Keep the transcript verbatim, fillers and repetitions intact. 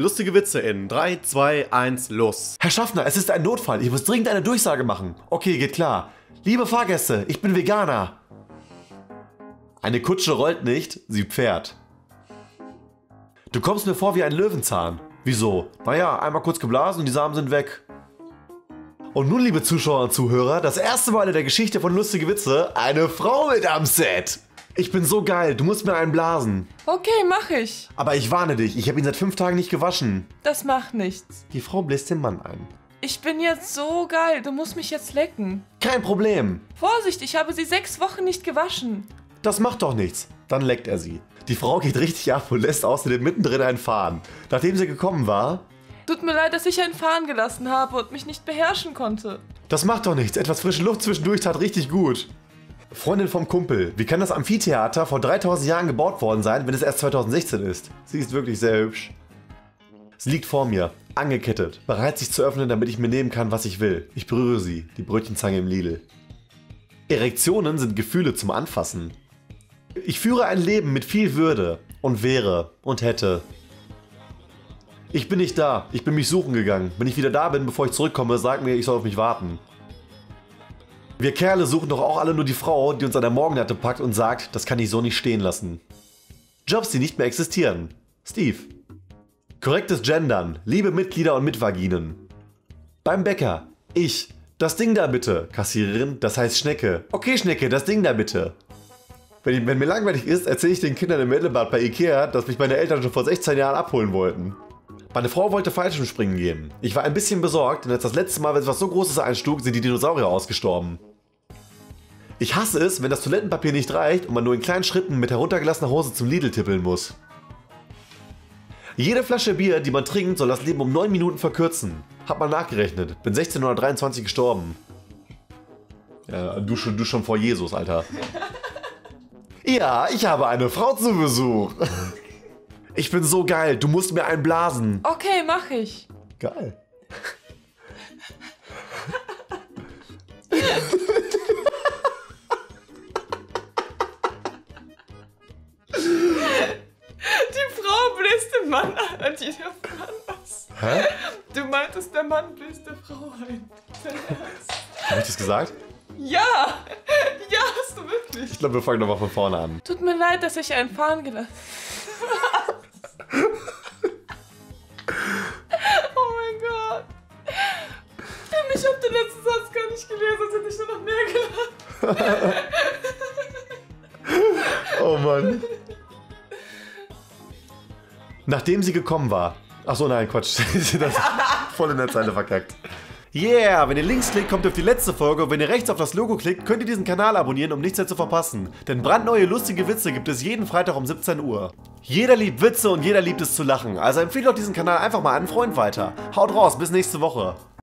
Lustige Witze in drei, zwei, eins, los. Herr Schaffner, es ist ein Notfall. Ich muss dringend eine Durchsage machen. Okay, geht klar. Liebe Fahrgäste, ich bin Veganer. Eine Kutsche rollt nicht, sie fährt. Du kommst mir vor wie ein Löwenzahn. Wieso? Naja, einmal kurz geblasen und die Samen sind weg. Und nun, liebe Zuschauer und Zuhörer, das erste Mal in der Geschichte von Lustige Witze, eine Frau mit am Set. Ich bin so geil, du musst mir einen blasen. Okay, mach ich. Aber ich warne dich, ich habe ihn seit fünf Tagen nicht gewaschen. Das macht nichts. Die Frau bläst den Mann ein. Ich bin jetzt so geil, du musst mich jetzt lecken. Kein Problem. Vorsicht, ich habe sie sechs Wochen nicht gewaschen. Das macht doch nichts. Dann leckt er sie. Die Frau geht richtig ab und lässt außerdem mittendrin einen fahren. Nachdem sie gekommen war... Tut mir leid, dass ich einen fahren gelassen habe und mich nicht beherrschen konnte. Das macht doch nichts, etwas frische Luft zwischendurch tat richtig gut. Freundin vom Kumpel, wie kann das Amphitheater vor dreitausend Jahren gebaut worden sein, wenn es erst zweitausendsechzehn ist? Sie ist wirklich sehr hübsch. Sie liegt vor mir, angekettet, bereit sich zu öffnen, damit ich mir nehmen kann, was ich will. Ich berühre sie, die Brötchenzange im Lidl. Erektionen sind Gefühle zum Anfassen. Ich führe ein Leben mit viel Würde und wäre und hätte. Ich bin nicht da, ich bin mich suchen gegangen. Wenn ich wieder da bin, bevor ich zurückkomme, sag mir, ich soll auf mich warten. Wir Kerle suchen doch auch alle nur die Frau, die uns an der Morgenlatte packt und sagt, das kann ich so nicht stehen lassen. Jobs, die nicht mehr existieren. Steve. Korrektes Gendern. Liebe Mitglieder und Mitvaginen. Beim Bäcker. Ich. Das Ding da bitte. Kassiererin, das heißt Schnecke. Okay, Schnecke, das Ding da bitte. Wenn, ich, wenn mir langweilig ist, erzähle ich den Kindern im Mittelbad bei Ikea, dass mich meine Eltern schon vor sechzehn Jahren abholen wollten. Meine Frau wollte Fallschirmspringen gehen. Ich war ein bisschen besorgt, denn als das letzte Mal, wenn etwas so Großes einschlug, sind die Dinosaurier ausgestorben. Ich hasse es, wenn das Toilettenpapier nicht reicht und man nur in kleinen Schritten mit heruntergelassener Hose zum Lidl tippeln muss. Jede Flasche Bier, die man trinkt, soll das Leben um neun Minuten verkürzen. Hab mal nachgerechnet, bin sechzehnhundertdreiundzwanzig gestorben. Ja, du schon, du schon vor Jesus, Alter. Ja, ich habe eine Frau zu Besuch. Ich bin so geil, du musst mir einen blasen. Okay, mach ich. Geil. Mann, hat jeder Mann was. Hä? Du meintest, der Mann bläst der Frau ein. Hab ich das gesagt? Ja! Ja, hast du wirklich. Ich glaube, wir fangen nochmal von vorne an. Tut mir leid, dass ich einen fahren gelassen habe. Oh mein Gott. Ich hab den letzten Satz gar nicht gelesen, sonst hätte ich nur noch mehr gelacht. Oh Mann. Nachdem sie gekommen war. Achso, nein, Quatsch. Das voll in der Zeile verkackt. Yeah, wenn ihr links klickt, kommt ihr auf die letzte Folge. Und wenn ihr rechts auf das Logo klickt, könnt ihr diesen Kanal abonnieren, um nichts mehr zu verpassen. Denn brandneue lustige Witze gibt es jeden Freitag um siebzehn Uhr. Jeder liebt Witze und jeder liebt es zu lachen. Also empfehlt doch diesen Kanal einfach mal an einen Freund weiter. Haut raus, bis nächste Woche.